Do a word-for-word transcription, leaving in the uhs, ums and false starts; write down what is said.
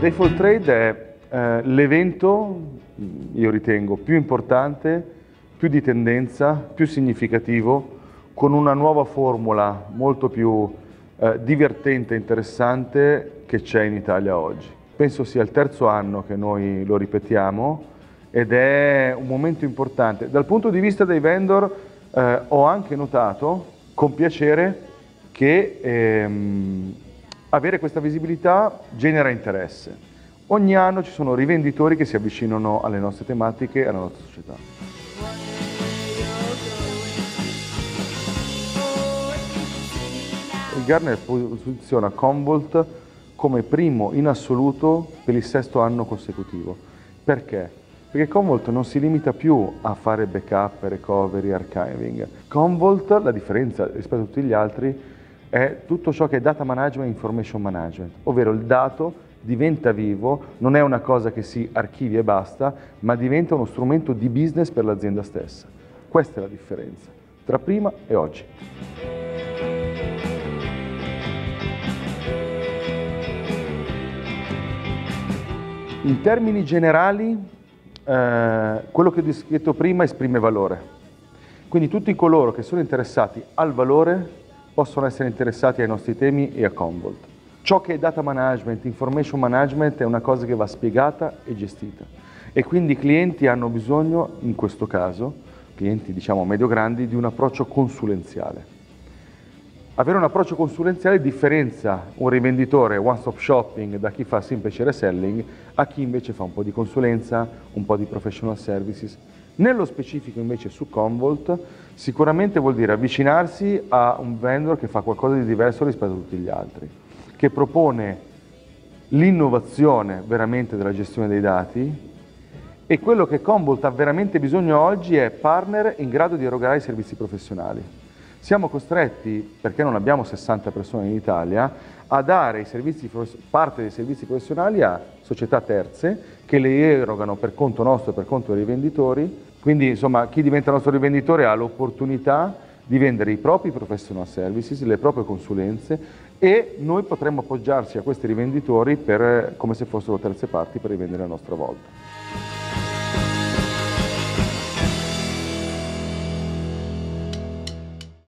Default Trade è eh, l'evento, io ritengo, più importante, più di tendenza, più significativo, con una nuova formula molto più eh, divertente e interessante che c'è in Italia oggi. Penso sia il terzo anno che noi lo ripetiamo ed è un momento importante. Dal punto di vista dei vendor eh, ho anche notato con piacere che ehm, avere questa visibilità genera interesse. Ogni anno ci sono rivenditori che si avvicinano alle nostre tematiche e alla nostra società. Il Gartner posiziona Commvault come primo in assoluto per il sesto anno consecutivo. Perché? Perché Commvault non si limita più a fare backup, recovery, archiving. Commvault, la differenza rispetto a tutti gli altri, è tutto ciò che è data management e information management, ovvero il dato diventa vivo, non è una cosa che si archivi e basta, ma diventa uno strumento di business per l'azienda stessa. Questa è la differenza tra prima e oggi. In termini generali, eh, quello che ho descritto prima esprime valore, quindi tutti coloro che sono interessati al valore possono essere interessati ai nostri temi e a Commvault. Ciò che è data management, information management è una cosa che va spiegata e gestita e quindi i clienti hanno bisogno, in questo caso, clienti diciamo medio-grandi, di un approccio consulenziale. Avere un approccio consulenziale differenzia un rivenditore one-stop shopping da chi fa semplice reselling a chi invece fa un po' di consulenza, un po' di professional services. Nello specifico invece su Commvault sicuramente vuol dire avvicinarsi a un vendor che fa qualcosa di diverso rispetto a tutti gli altri, che propone l'innovazione veramente della gestione dei dati e quello che Commvault ha veramente bisogno oggi è partner in grado di erogare i servizi professionali. Siamo costretti, perché non abbiamo sessanta persone in Italia, a dare i servizi, parte dei servizi professionali a società terze che li erogano per conto nostro e per conto dei rivenditori. Quindi insomma chi diventa nostro rivenditore ha l'opportunità di vendere i propri professional services, le proprie consulenze e noi potremmo appoggiarci a questi rivenditori per, come se fossero terze parti per rivendere a nostra volta.